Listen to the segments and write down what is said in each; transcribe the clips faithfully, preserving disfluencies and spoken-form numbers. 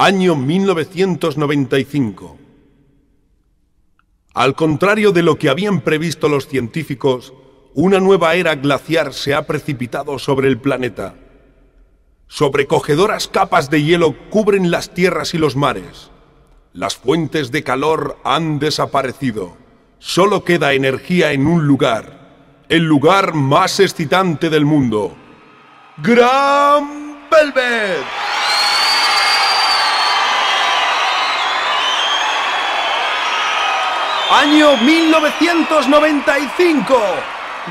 año mil novecientos noventa y cinco. Al contrario de lo que habían previsto los científicos, una nueva era glaciar se ha precipitado sobre el planeta. Sobrecogedoras capas de hielo cubren las tierras y los mares. Las fuentes de calor han desaparecido. Solo queda energía en un lugar, el lugar más excitante del mundo: Gran Velvet. Año mil novecientos noventa y cinco.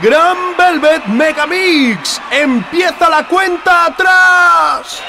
Gran Velvet Megamix. Empieza la cuenta atrás.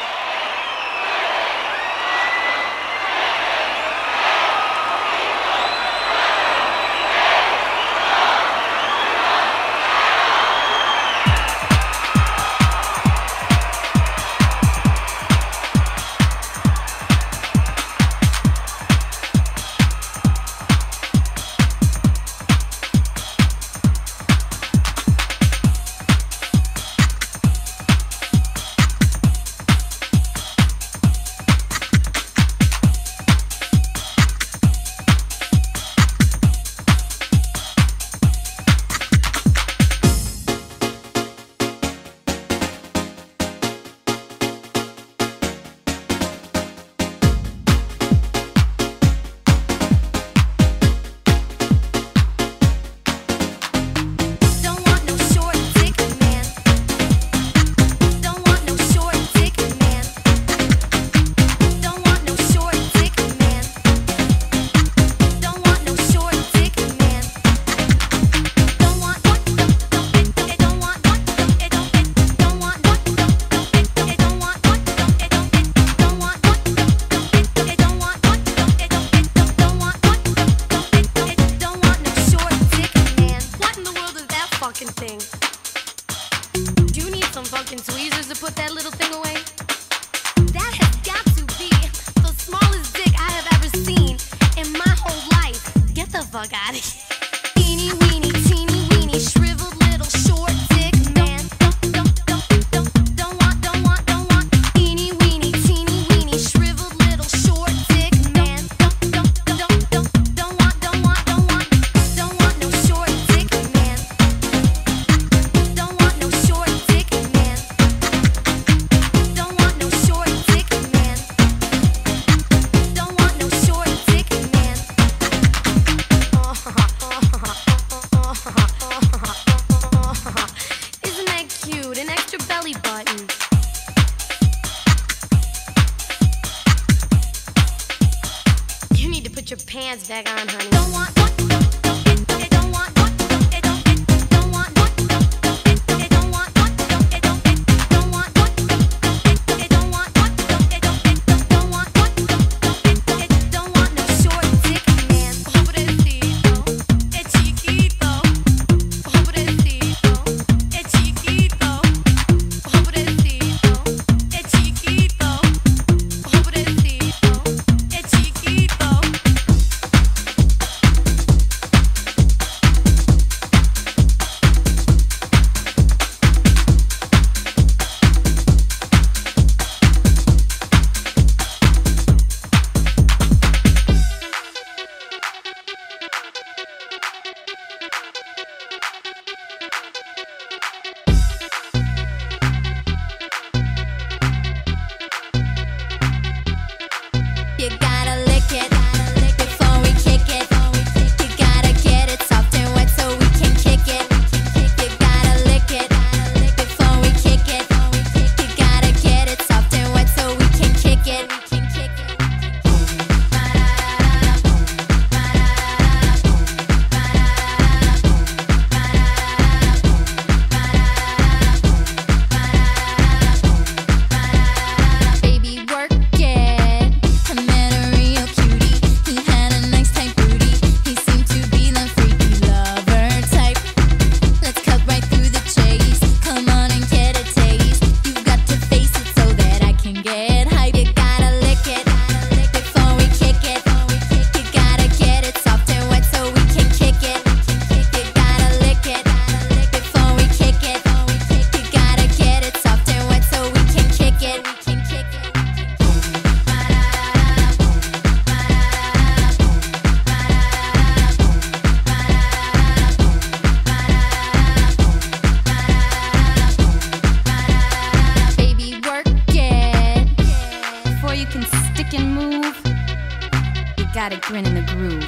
got a grin in the groove.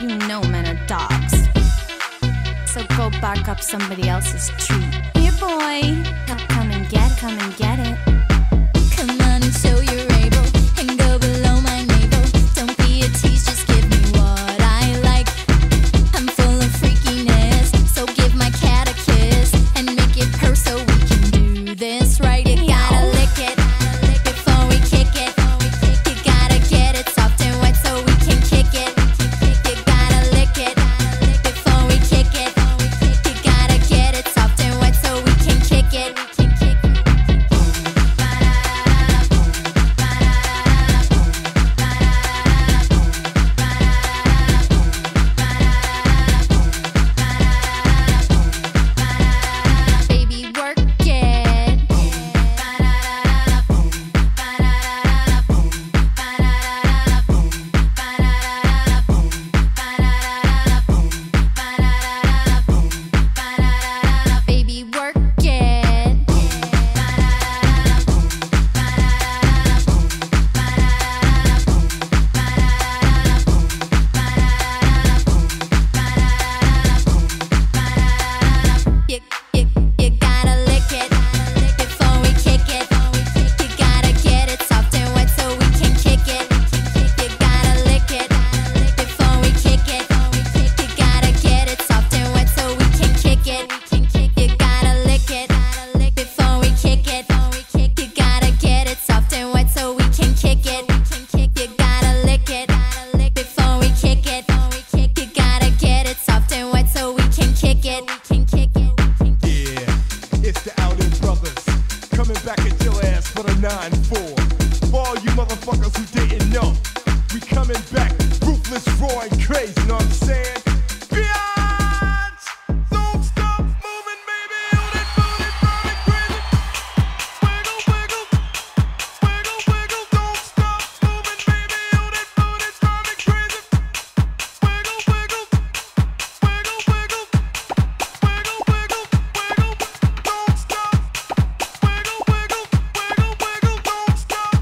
You know men are dogs, so go bark up somebody else's tree. Here boy, come and get, come and get it. Come on and show you're able, and go below my navel. Don't be a tease, just give me what I like. I'm full of freakiness, so give my cat a kiss, and make it purr so we can do this right. You gotta lick it before we kick it. You gotta get it soft and wet so we can kick it. You gotta lick it before we kick it. You gotta get it soft and wet so we can kick it. Baby, work it. Baby, work it. You, you, you gotta lick it before we kick it. You gotta get it soft and wet so we can kick it. You gotta lick it before we kick it. You gotta get it soft and wet so we can kick it. You gotta lick it before we kick it. You gotta get it soft and wet so we can kick it. You gotta lick it before we kick it. You gotta get it soft and wet so we can kick it. Yeah, it's the Outer Brothers coming back at your ass for the nine four. For all you motherfuckers who didn't know, we coming back ruthless, raw, and crazy. Know what I'm saying? Biatch! Don't stop moving, baby. On it, on it, on it, crazy. Wiggle, wiggle, wiggle, wiggle. Don't stop moving, baby. On it, on it, on it, crazy. Wiggle, wiggle, wiggle, wiggle, wiggle, wiggle, wiggle. Don't stop. Wiggle, wiggle, wiggle, wiggle. Don't stop. Wiggle, wiggle, don't stop. Wiggle, wiggle, don't stop.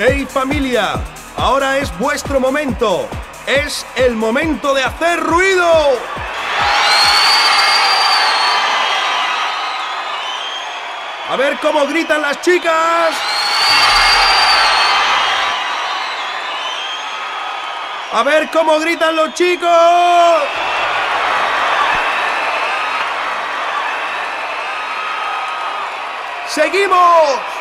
¡Hey familia! Ahora es vuestro momento. Es el momento de hacer ruido. A ver cómo gritan las chicas. A ver cómo gritan los chicos. ¡Seguimos!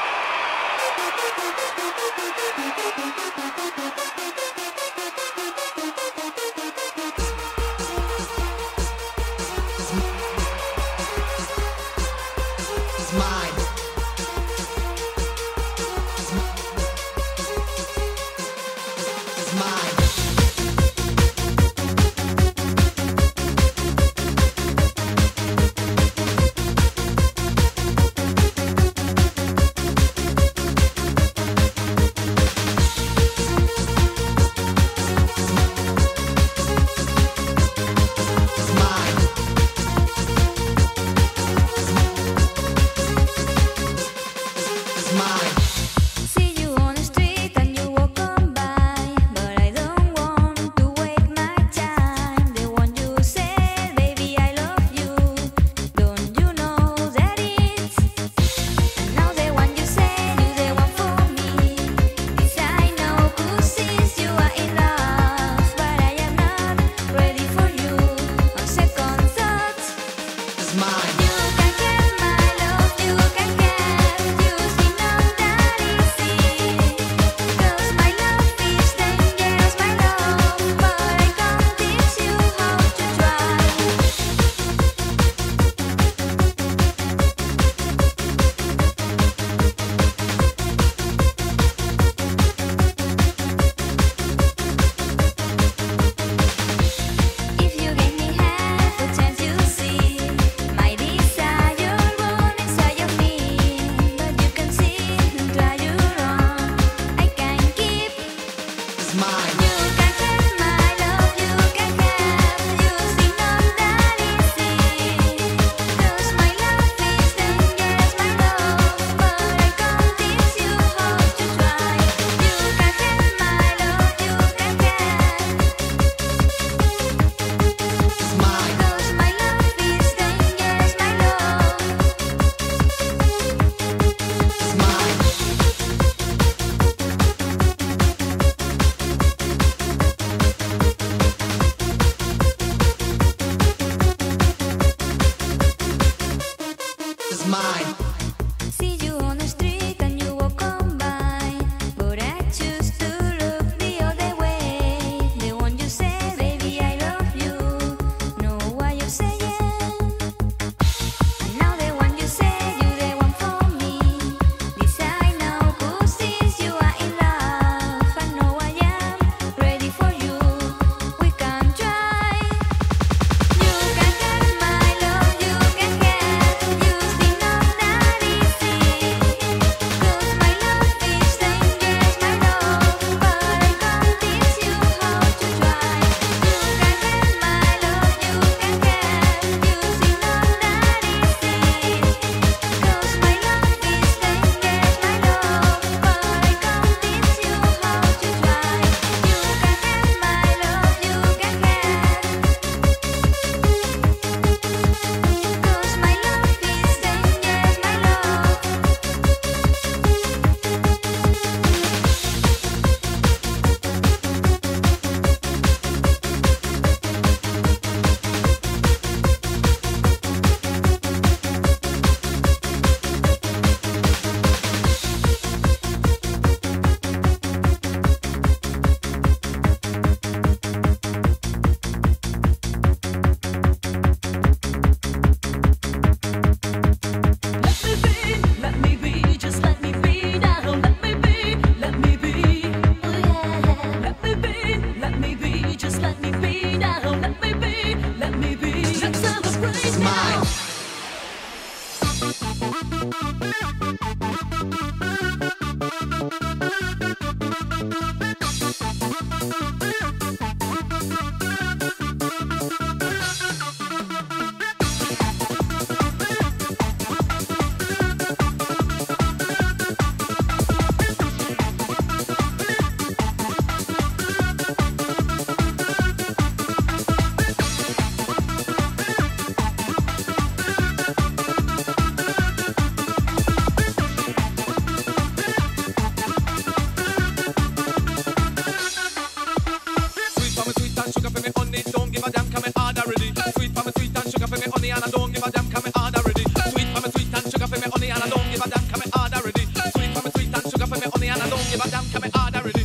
coming hard already. Sweet for me, sweet and sugar for me, honey, and I don't give a damn, coming hard already. Sweet for me, sweet and sugar for me, honey, and I don't give a damn, coming hard already.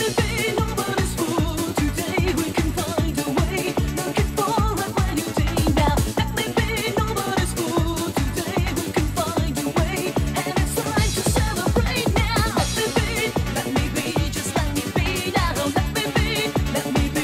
Everything nobody's fool, today we can find a way. Looking for a brand new day now. Everything nobody's fool, today we can find a way. And it's time to celebrate now. Let me be, let me be, just let me be now. Let me be, let me be.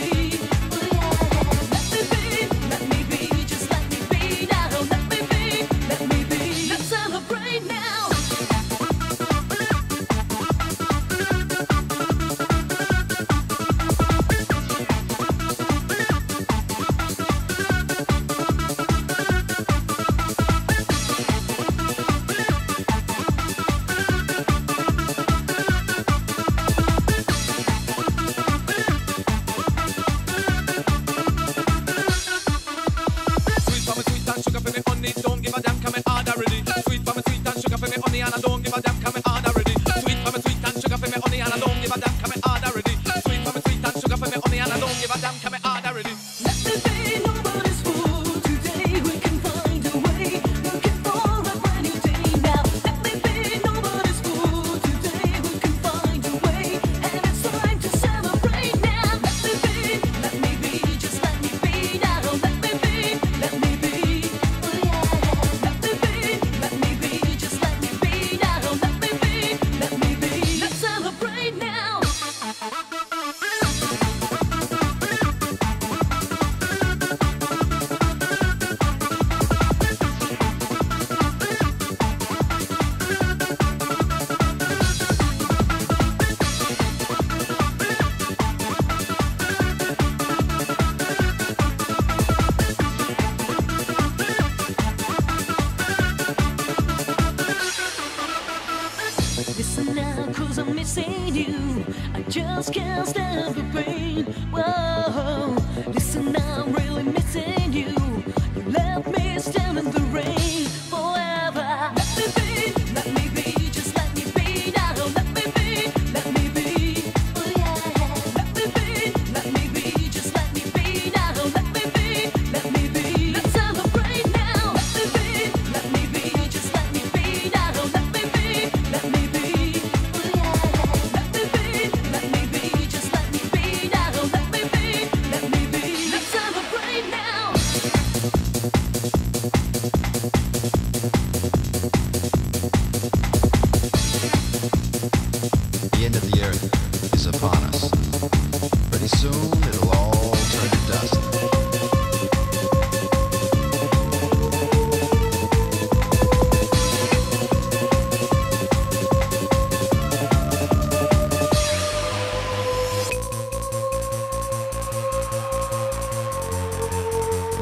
Sugar for me, honey, don't give a damn, coming hard already. Sweet for me, sweet and sugar for me, honey, and I don't give a damn, coming hard already. Sweet for me, sweet and sugar for me, honey, and I don't give a damn, coming hard already. Sweet for me, sweet and sugar for me, honey, and I don't give a damn, coming hard already. Let me be, nobody's fool, today we can find a way. Looking for a brand new day now. Let me be, nobody's fool, today we can find a way. And it's time to celebrate now. Let me be, let me be, just let me be now. Let me be, let me be. Listen now, cause I'm missing you. I just can't stand the pain. Whoa, listen now, I'm really missing you. You left me stand in the rain forever. Let me be, let me be, just let me be now. Let me be, let me be, oh yeah. Let me be, let me be, just let me be now. Let me be, let me be, let's celebrate now. Let me be, let me be, just let me be now. Let me be, let me be. Is upon us. Pretty soon it'll all turn to dust.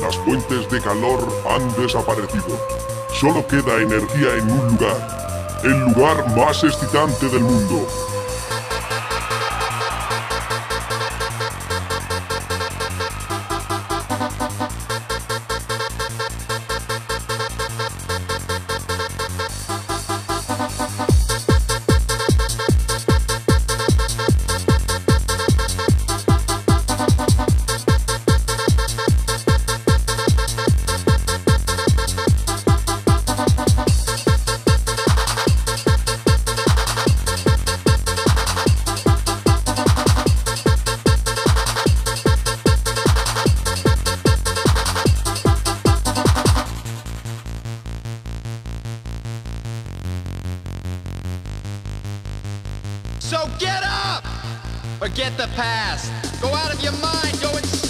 Las fuentes de calor han desaparecido. Solo queda energía en un lugar, el lugar más excitante del mundo. So get up, or get the past. Go out of your mind, go insane.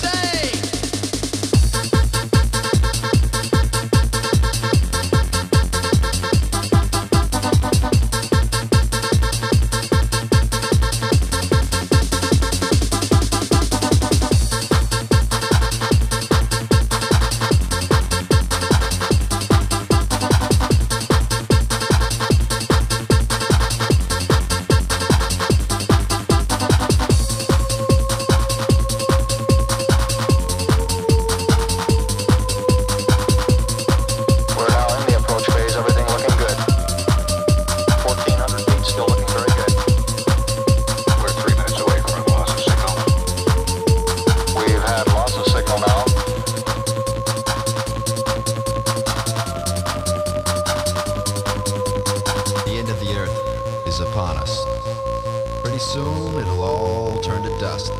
podcast.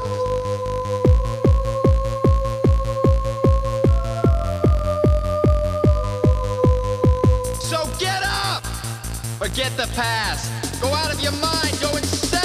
So get up! Forget the past. Go out of your mind. Go insane.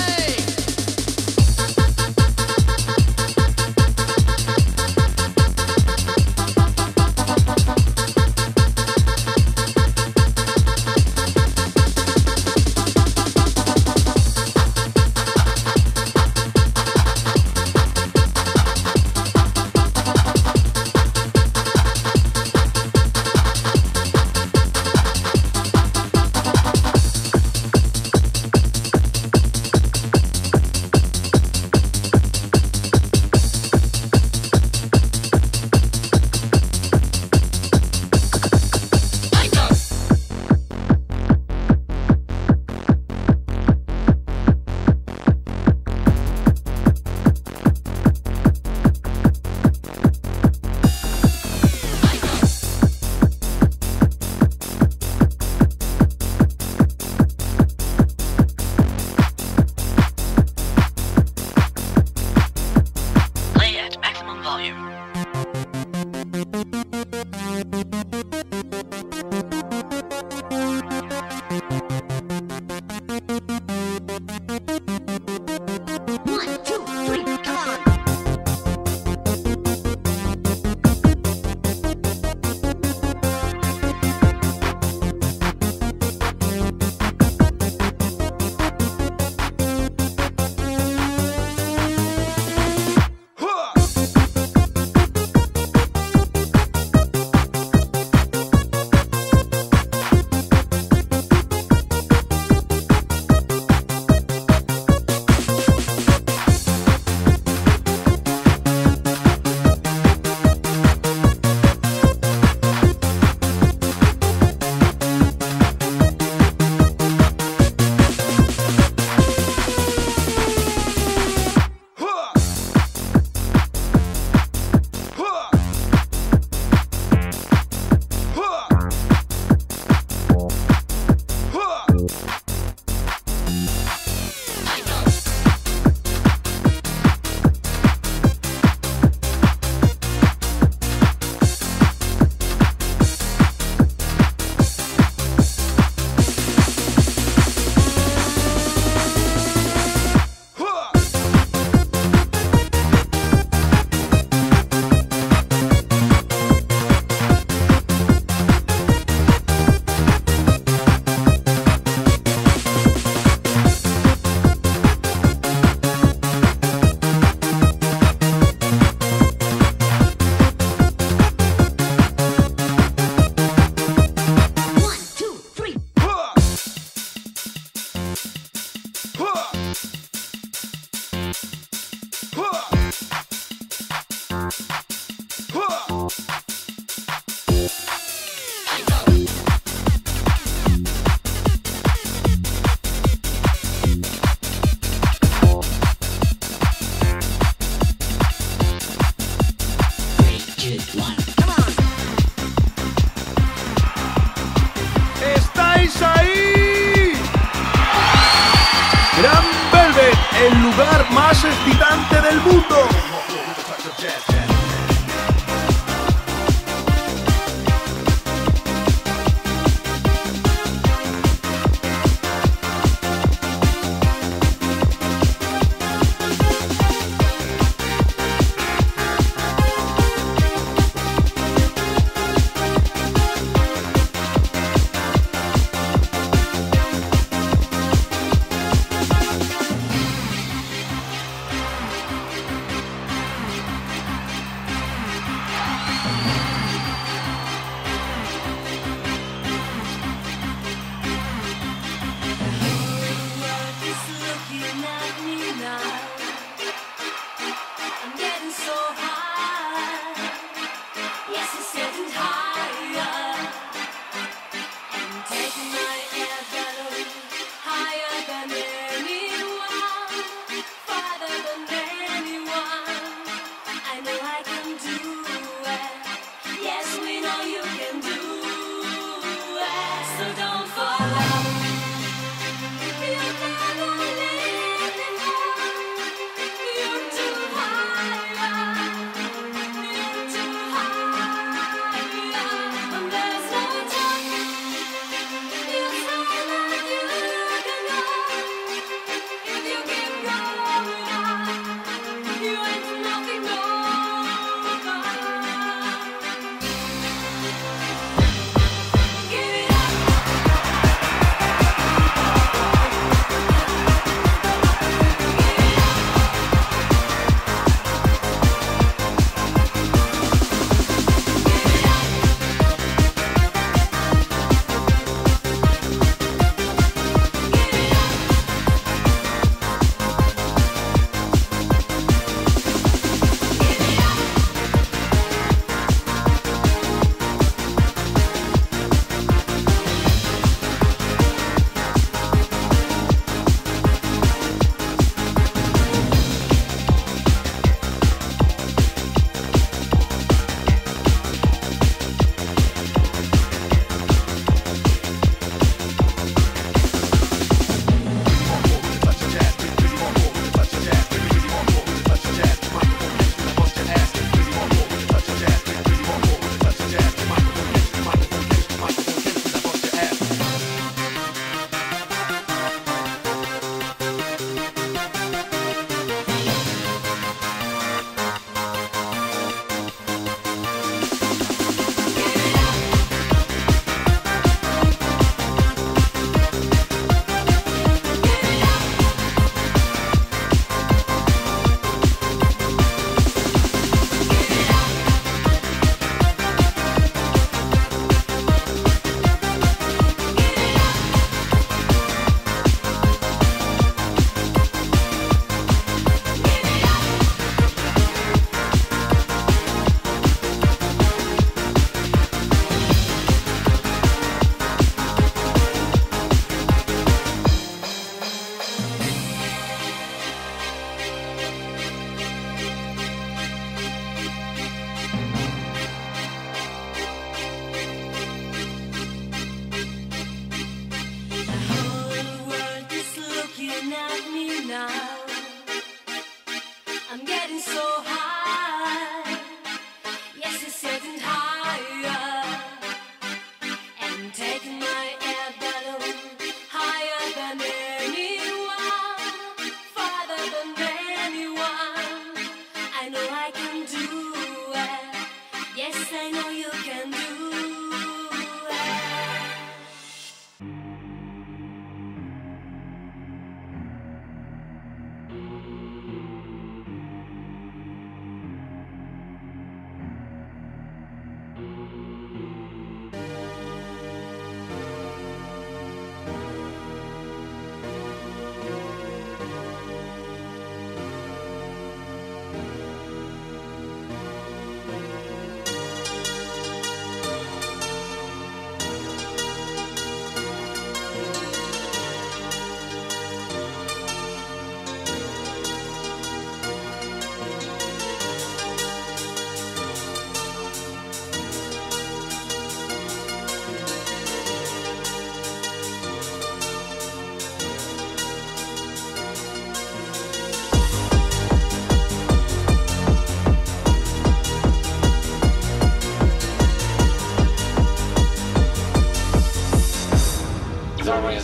El lugar más excitante del mundo.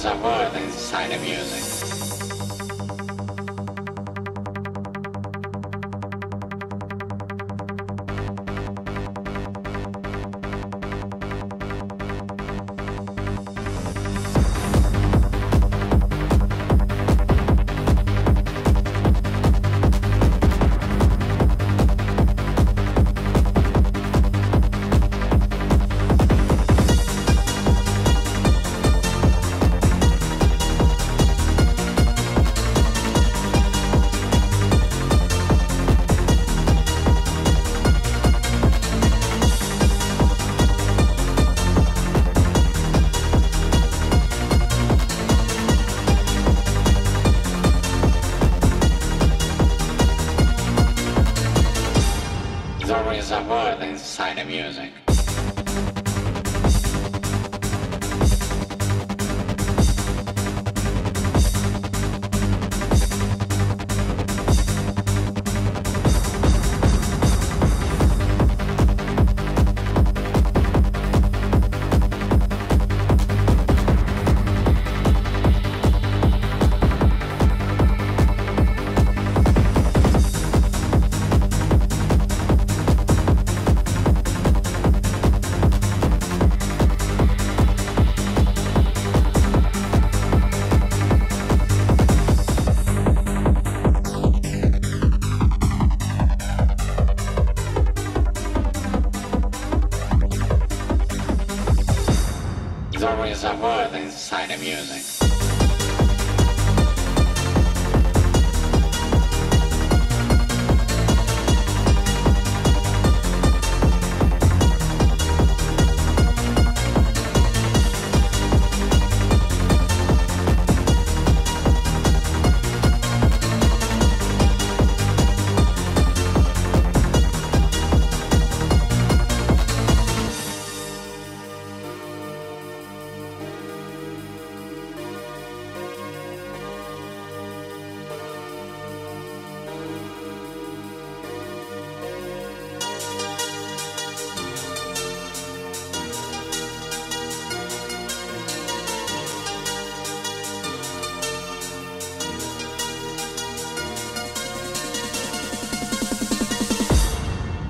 is a word inside of music.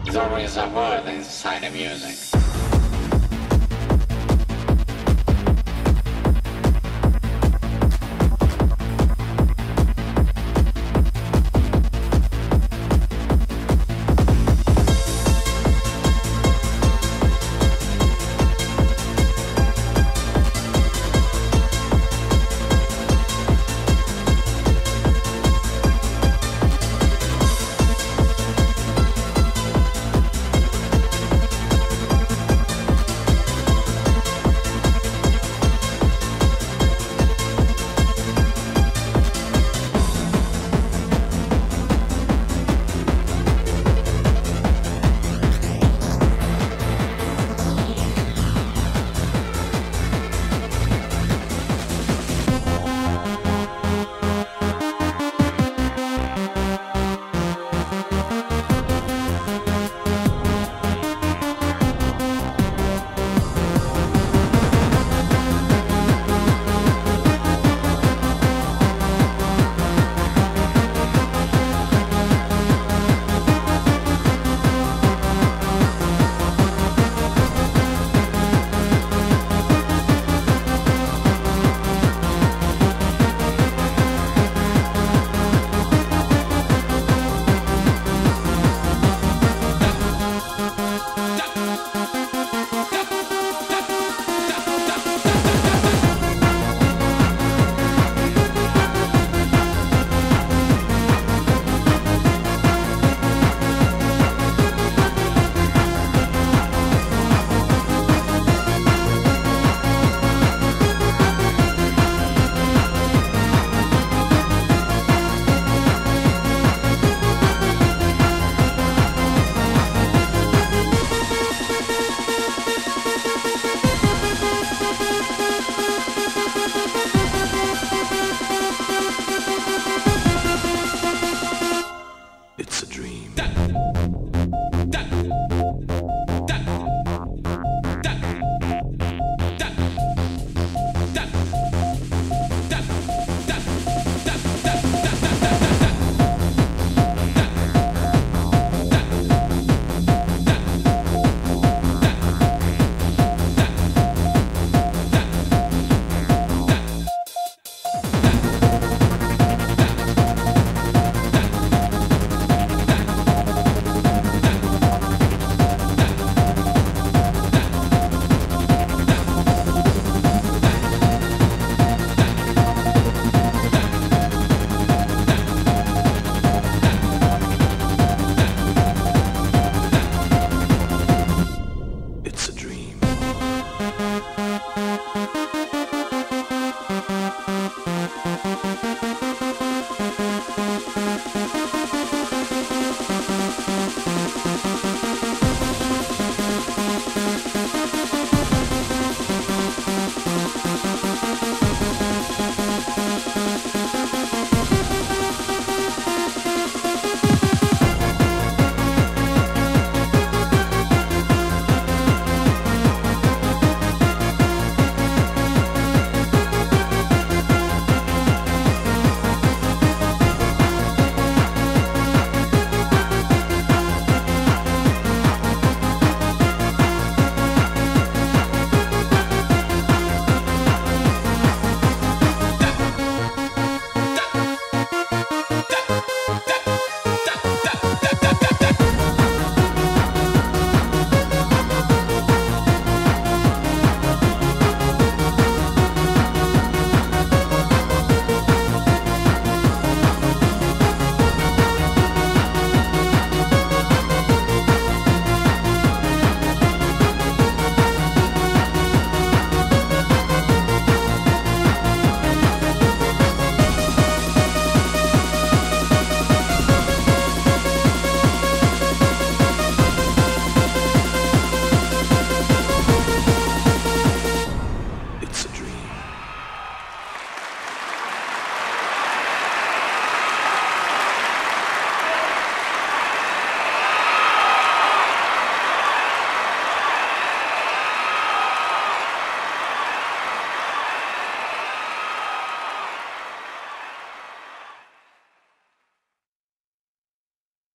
There's always a word inside of music.